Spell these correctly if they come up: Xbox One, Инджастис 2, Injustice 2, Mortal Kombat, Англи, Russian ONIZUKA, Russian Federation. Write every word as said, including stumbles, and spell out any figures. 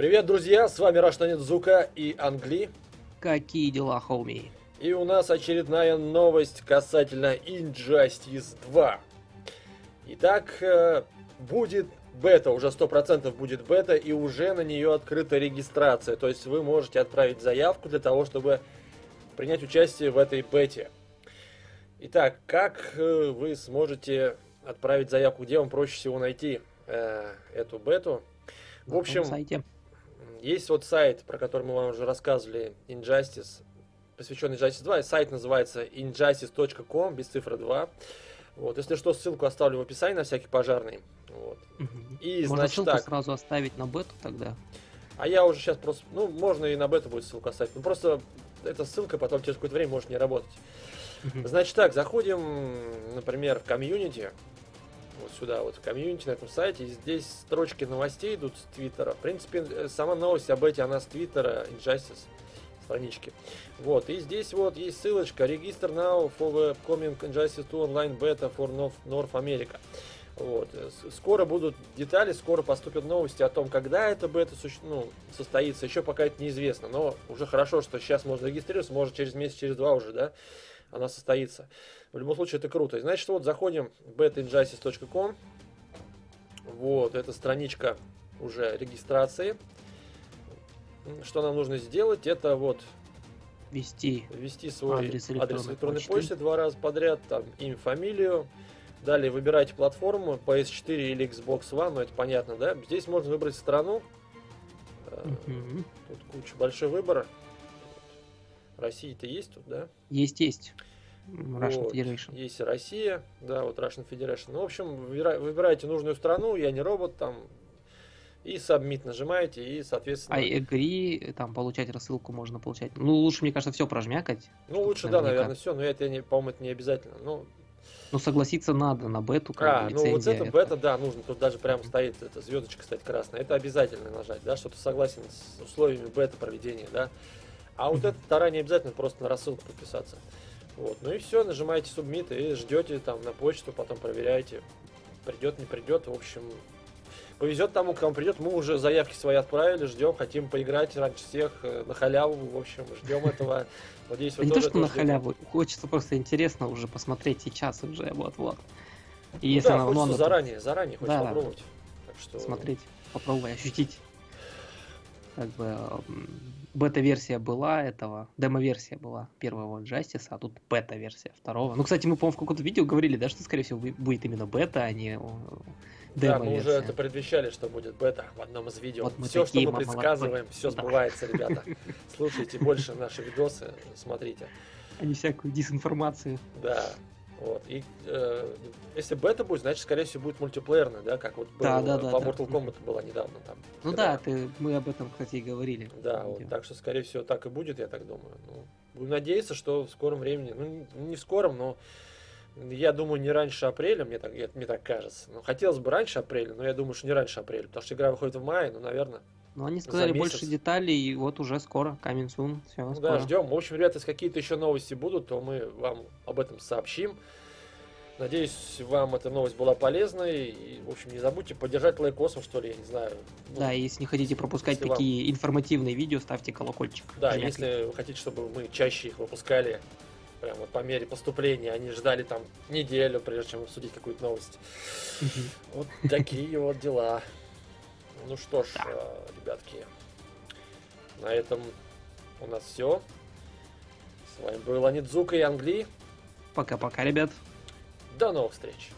Привет, друзья, с вами Russian ONIZUKA и Англи. Какие дела, хоуми? И у нас очередная новость касательно Injustice два. Итак, будет бета, уже сто процентов будет бета, и уже на нее открыта регистрация. То есть вы можете отправить заявку для того, чтобы принять участие в этой бете. Итак, как вы сможете отправить заявку? Где вам проще всего найти э, эту бету? В общем... Есть вот сайт, про который мы вам уже рассказывали, Injustice, посвященный Injustice два. Сайт называется Injustice точка ком, без цифры два. Вот, если что, ссылку оставлю в описании на всякий пожарный. Вот. Угу. И, можно значит, ссылку так. сразу оставить на бету тогда? А я уже сейчас просто... Ну, можно и на бету будет ссылку оставить. Ну, просто эта ссылка потом через какое-то время может не работать. Угу. Значит так, заходим, например, в комьюнити. Вот сюда, вот в комьюнити на этом сайте. И здесь строчки новостей идут с Твиттера. В принципе, сама новость об эти, она с Твиттера, Injustice, странички. Вот, и здесь вот есть ссылочка. Register now for the coming Injustice два online beta for North, North America. Вот, скоро будут детали, скоро поступят новости о том, когда эта бета суще... ну, состоится. Еще пока это неизвестно, но уже хорошо, что сейчас можно регистрироваться. Может, через месяц, через два уже, да? Она состоится. В любом случае, это круто. Значит, вот заходим в бета инжастис точка ком. Вот, это страничка уже регистрации. Что нам нужно сделать? Это вот... Ввести. Ввести свой адрес электронной, адрес электронной почты. почты два раза подряд. Там имя, фамилию. Далее выбирайте платформу пи эс четыре или Xbox One. Ну, это понятно, да? Здесь можно выбрать страну. Mm-hmm. Тут куча, большой выбор. Россия-то есть тут, да? Есть, есть. Russian вот. Federation. Есть Россия, да, вот Russian Federation. Ну, в общем, выбираете нужную страну, я не робот, там, и submit нажимаете, и, соответственно... I agree, там, получать рассылку можно получать. Ну, лучше, мне кажется, все прожмякать. Ну, лучше, наверняка. да, наверное, все, но это, по-моему, это не обязательно, но... Ну, согласиться надо на бету, как бы, лицензия. А, ну, вот это, это бета, да, нужно, тут даже прямо стоит эта звездочка, кстати, красная, это обязательно нажать, да, что ты согласен с условиями бета-проведения, да. А вот это вторая не обязательно, просто на рассылку подписаться. Вот. Ну и все, нажимаете submit и ждете там на почту, потом проверяете, придет, не придет. В общем, повезет тому, кому придет. Мы уже заявки свои отправили, ждем, хотим поиграть раньше всех на халяву. В общем, ждем этого. Надеюсь, вы тоже не то, что на халяву, хочется просто интересно уже посмотреть сейчас уже, вот-вот. И если она в Лондоне, заранее, заранее хочется попробовать. Смотреть, попробовать, ощутить. Как бы... Бета-версия была этого, демо-версия была первого Injustice, а тут бета-версия второго. Ну, кстати, мы, по-моему, в каком-то видео говорили, да, что, скорее всего, будет именно бета, а не демо-версия. Да, мы уже это предвещали, что будет бета в одном из видео. Вот все, что мы предсказываем, молодцы. все сбывается, да. ребята. Слушайте больше наши видосы, смотрите. А не всякую дезинформацию. Да. Вот. И э, если бета будет, значит, скорее всего, будет мультиплеерный, да, как вот да, был, да, по да, Mortal Kombat да. была недавно там. Ну когда... да, ты, мы об этом, кстати, и говорили. Да, вот, так что, скорее всего, так и будет, я так думаю. Ну, будем надеяться, что в скором времени, ну, не в скором, но я думаю, не раньше апреля, мне так, мне так кажется. Ну, хотелось бы раньше апреля, но я думаю, что не раньше апреля, потому что игра выходит в мае, ну, наверное... Ну, они сказали больше деталей, и вот уже скоро, coming soon, все, ну, скоро. Да, ждем. В общем, ребята, если какие-то еще новости будут, то мы вам об этом сообщим. Надеюсь, вам эта новость была полезной. И, в общем, не забудьте поддержать лайкосом, что ли, я не знаю. Ну, да, если не хотите пропускать такие вам... информативные видео, ставьте колокольчик. Да, жмякайте. Если вы хотите, чтобы мы чаще их выпускали, прям вот по мере поступления, они ждали там неделю, прежде чем обсудить какую-то новость. Вот такие вот дела. Ну что ж, да. ребятки, на этом у нас все. С вами был Онидзука и Англи. Пока-пока, ребят. До новых встреч.